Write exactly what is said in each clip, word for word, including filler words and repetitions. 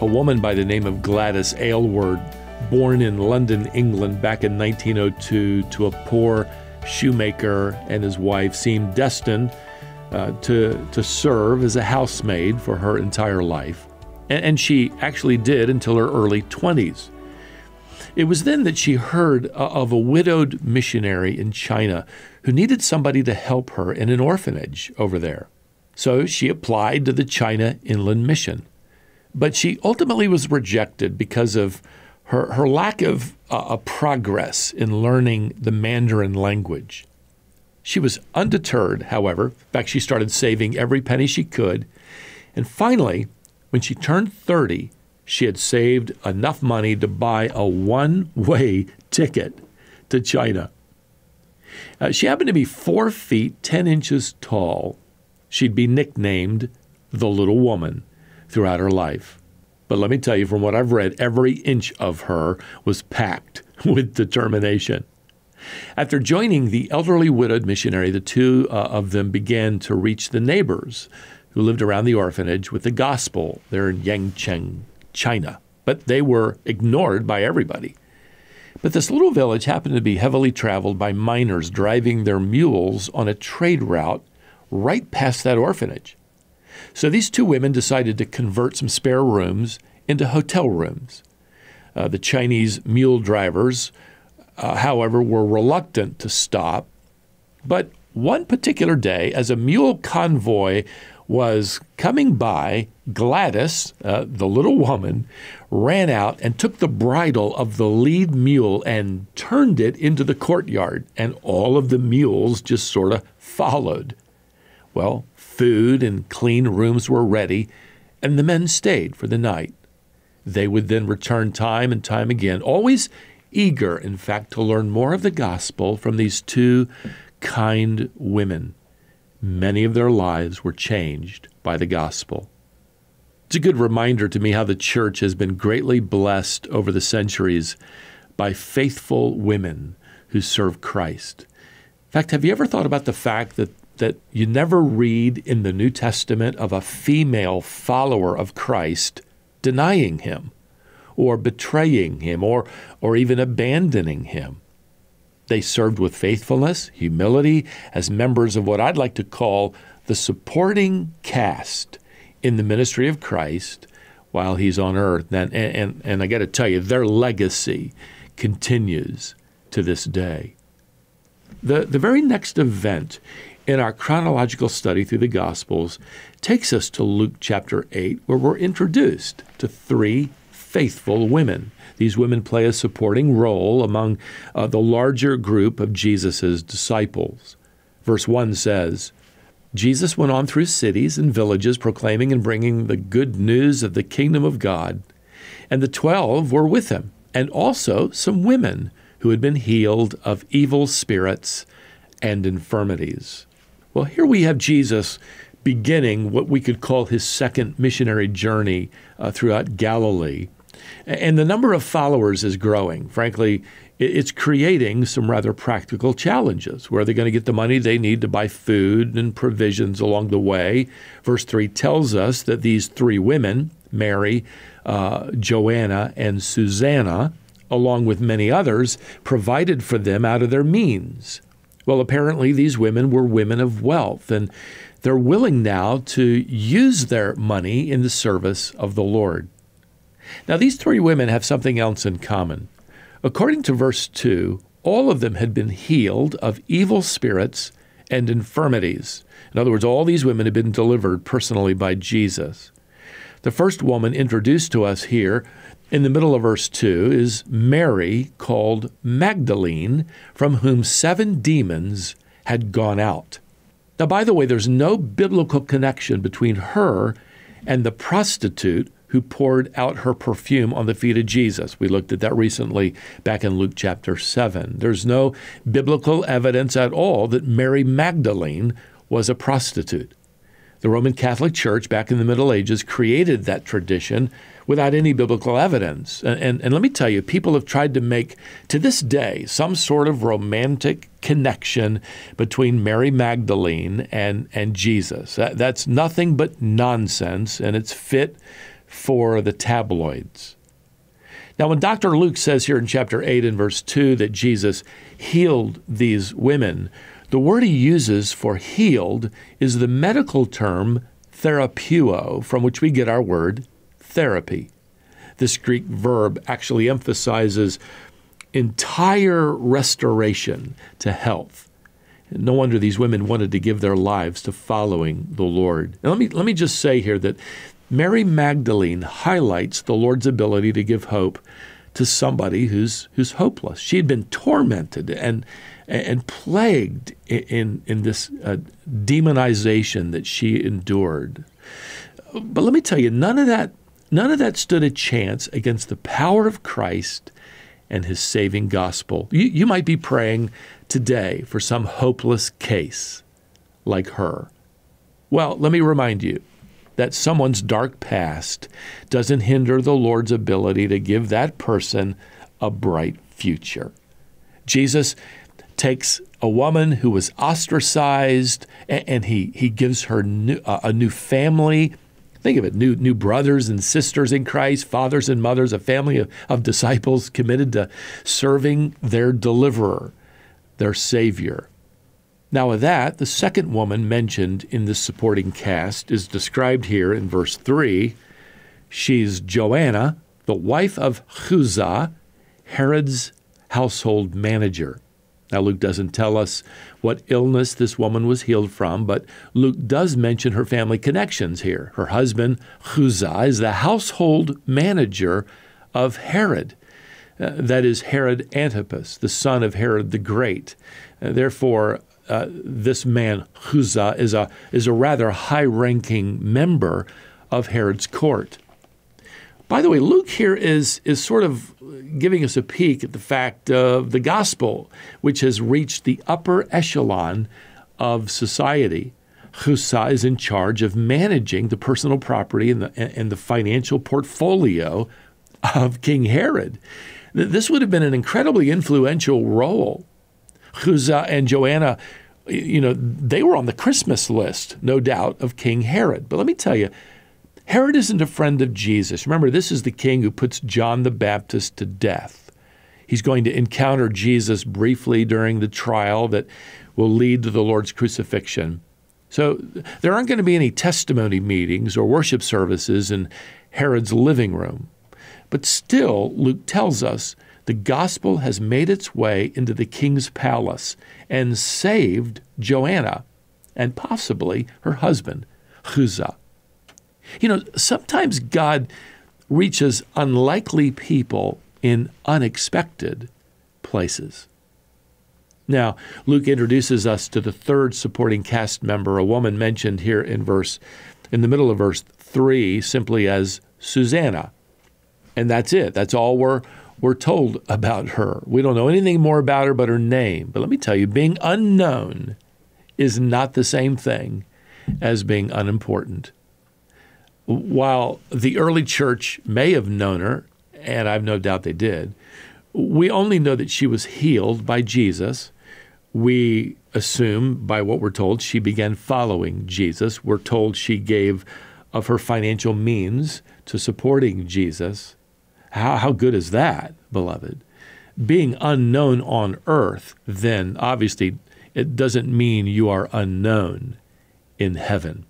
a woman by the name of Gladys Aylward, born in London, England back in nineteen oh two to a poor shoemaker and his wife, seemed destined uh, to, to serve as a housemaid for her entire life. And, and she actually did until her early twenties. It was then that she heard of a widowed missionary in China who needed somebody to help her in an orphanage over there. So she applied to the China Inland Mission. But she ultimately was rejected because of her, her lack of uh, progress in learning the Mandarin language. She was undeterred, however. In fact, she started saving every penny she could. And finally, when she turned thirty, she had saved enough money to buy a one-way ticket to China. Uh, she happened to be four feet, ten inches tall. She'd be nicknamed the Little Woman throughout her life. But let me tell you, from what I've read, every inch of her was packed with determination. After joining the elderly widowed missionary, the two uh, of them began to reach the neighbors who lived around the orphanage with the gospel there in Yangcheng, China. But they were ignored by everybody. But this little village happened to be heavily traveled by miners driving their mules on a trade route right past that orphanage. So these two women decided to convert some spare rooms into hotel rooms. Uh, the Chinese mule drivers, uh, however, were reluctant to stop. But one particular day, as a mule convoy was coming by, Gladys, uh, the little woman, ran out and took the bridle of the lead mule and turned it into the courtyard, and all of the mules just sort of followed. Well, food and clean rooms were ready, and the men stayed for the night. They would then return time and time again, always eager, in fact, to learn more of the gospel from these two kind women. Many of their lives were changed by the gospel. It's a good reminder to me how the church has been greatly blessed over the centuries by faithful women who serve Christ. In fact, have you ever thought about the fact that, that you never read in the New Testament of a female follower of Christ denying him or betraying him or, or even abandoning him? They served with faithfulness, humility, as members of what I'd like to call the supporting cast in the ministry of Christ while he's on earth. And, and, and I got to tell you, their legacy continues to this day. The, the very next event in our chronological study through the Gospels takes us to Luke chapter eight, where we're introduced to three faithful women. These women play a supporting role among uh, the larger group of Jesus' disciples. Verse one says, Jesus went on through cities and villages, proclaiming and bringing the good news of the kingdom of God. And the twelve were with him, and also some women who had been healed of evil spirits and infirmities. Well, here we have Jesus beginning what we could call his second missionary journey uh, throughout Galilee. And the number of followers is growing. Frankly, it's creating some rather practical challenges. Where are they going to get the money they need to buy food and provisions along the way? Verse three tells us that these three women, Mary, uh, Joanna, and Susanna, along with many others, provided for them out of their means. Well, apparently these women were women of wealth, and they're willing now to use their money in the service of the Lord. Now, these three women have something else in common. According to verse two, all of them had been healed of evil spirits and infirmities. In other words, all these women had been delivered personally by Jesus. The first woman introduced to us here in the middle of verse two is Mary, called Magdalene, from whom seven demons had gone out. Now, by the way, there's no biblical connection between her and the prostitute who poured out her perfume on the feet of Jesus. We looked at that recently back in Luke chapter seven. There's no biblical evidence at all that Mary Magdalene was a prostitute. The Roman Catholic Church back in the Middle Ages created that tradition without any biblical evidence. And, and, and let me tell you, people have tried to make, to this day, some sort of romantic connection between Mary Magdalene and, and Jesus. That, that's nothing but nonsense, and it's fit for the tabloids. Now, when Doctor Luke says here in chapter eight and verse two that Jesus healed these women, the word he uses for healed is the medical term therapeuo, from which we get our word therapy. This Greek verb actually emphasizes entire restoration to health. No wonder these women wanted to give their lives to following the Lord. Now, let me, let me just say here that Mary Magdalene highlights the Lord's ability to give hope to somebody who's, who's hopeless. She had been tormented and, and plagued in, in this uh, demonization that she endured. But let me tell you, none of that, none of that stood a chance against the power of Christ and his saving gospel. You, you might be praying today for some hopeless case like her. Well, let me remind you that someone's dark past doesn't hinder the Lord's ability to give that person a bright future. Jesus takes a woman who was ostracized, and he, he gives her new, uh, a new family. Think of it, new, new brothers and sisters in Christ, fathers and mothers, a family of, of disciples committed to serving their deliverer, their Savior. Now with that, the second woman mentioned in this supporting cast is described here in verse three. She's Joanna, the wife of Chuza, Herod's household manager. Now Luke doesn't tell us what illness this woman was healed from, but Luke does mention her family connections here. Her husband, Chuza, is the household manager of Herod. Uh, that is Herod Antipas, the son of Herod the Great. Uh, therefore, Uh, this man, Chuza, is a, is a rather high-ranking member of Herod's court. By the way, Luke here is, is sort of giving us a peek at the fact of the gospel, which has reached the upper echelon of society. Chuza is in charge of managing the personal property and the, and the financial portfolio of King Herod. This would have been an incredibly influential role. Chuza and Joanna, you know, they were on the Christmas list, no doubt, of King Herod. But let me tell you, Herod isn't a friend of Jesus. Remember, this is the king who puts John the Baptist to death. He's going to encounter Jesus briefly during the trial that will lead to the Lord's crucifixion. So there aren't going to be any testimony meetings or worship services in Herod's living room. But still, Luke tells us, the gospel has made its way into the king's palace and saved Joanna and possibly her husband, Chuza. You know, sometimes God reaches unlikely people in unexpected places. Now, Luke introduces us to the third supporting cast member, a woman mentioned here in verse, in the middle of verse three, simply as Susanna. And that's it. That's all we're We're told about her. We don't know anything more about her but her name. But let me tell you, being unknown is not the same thing as being unimportant. While the early church may have known her, and I've no doubt they did, we only know that she was healed by Jesus. We assume, by what we're told, she began following Jesus. We're told she gave of her financial means to supporting Jesus. How, how good is that, beloved? Being unknown on earth, then obviously it doesn't mean you are unknown in heaven.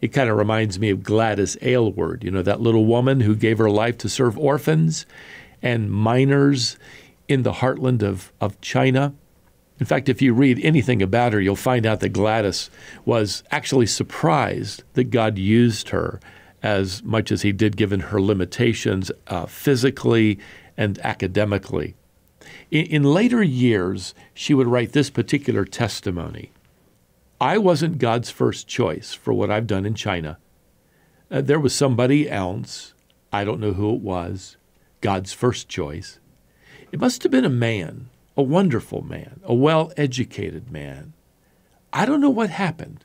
It kind of reminds me of Gladys Aylward, you know, that little woman who gave her life to serve orphans and minors in the heartland of, of China. In fact, if you read anything about her, you'll find out that Gladys was actually surprised that God used her as much as he did, given her limitations uh, physically and academically. In, in later years, she would write this particular testimony. I wasn't God's first choice for what I've done in China. Uh, there was somebody else, I don't know who it was, God's first choice. It must have been a man, a wonderful man, a well-educated man. I don't know what happened.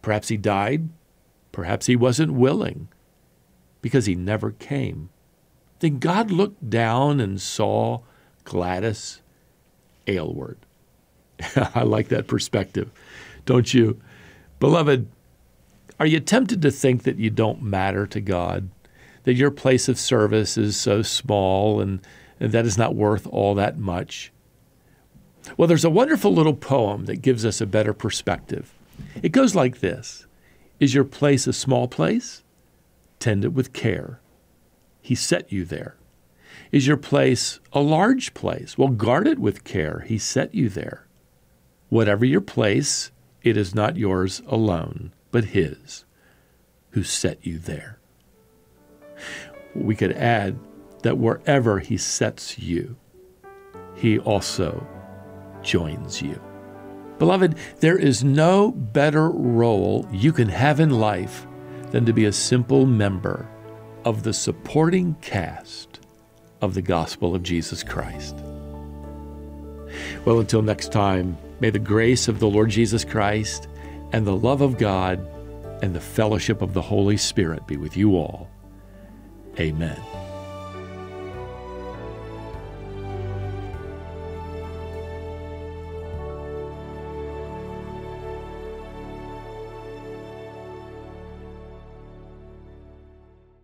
Perhaps he died, perhaps he wasn't willing, because he never came. Then God looked down and saw Gladys Aylward. I like that perspective, don't you? Beloved, are you tempted to think that you don't matter to God? that your place of service is so small and, and that is not worth all that much? Well, there's a wonderful little poem that gives us a better perspective. It goes like this. Is your place a small place? Tend it with care. He set you there. Is your place a large place? Well, guard it with care. He set you there. Whatever your place, it is not yours alone, but his who set you there. We could add that wherever he sets you, he also joins you. Beloved, there is no better role you can have in life than to be a simple member of the supporting cast of the gospel of Jesus Christ. Well, until next time, may the grace of the Lord Jesus Christ and the love of God and the fellowship of the Holy Spirit be with you all. Amen.